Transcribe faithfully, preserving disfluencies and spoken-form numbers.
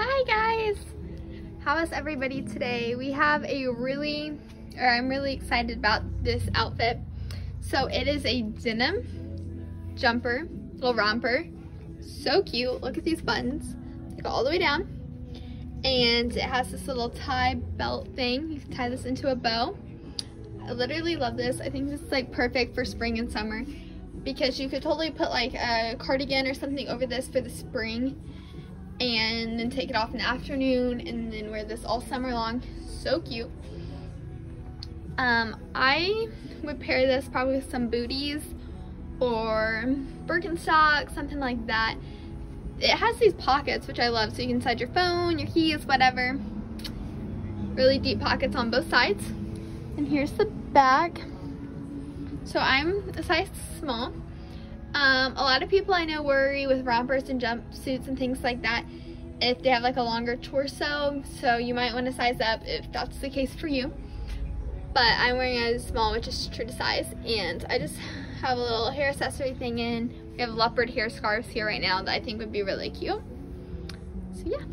Hi guys, how is everybody today? We have a really, or I'm really excited about this outfit. So it is a denim jumper, little romper, so cute. Look at these buttons, they go all the way down, and it has this little tie belt thing. You can tie this into a bow. I literally love this. I think this is like perfect for spring and summer, because you could totally put like a cardigan or something over this for the spring, and then take it off in the afternoon and then wear this all summer long. So cute. Um, I would pair this probably with some booties or Birkenstocks, something like that. It has these pockets, which I love, so you can slide your phone, your keys, whatever. Really deep pockets on both sides. And here's the back. So I'm a size small. Um, a lot of people I know worry with rompers and jumpsuits and things like that if they have like a longer torso, so you might want to size up if that's the case for you. But I'm wearing a small, which is true to size, and I just have a little hair accessory thing in. We have leopard hair scarves here right now that I think would be really cute. So yeah.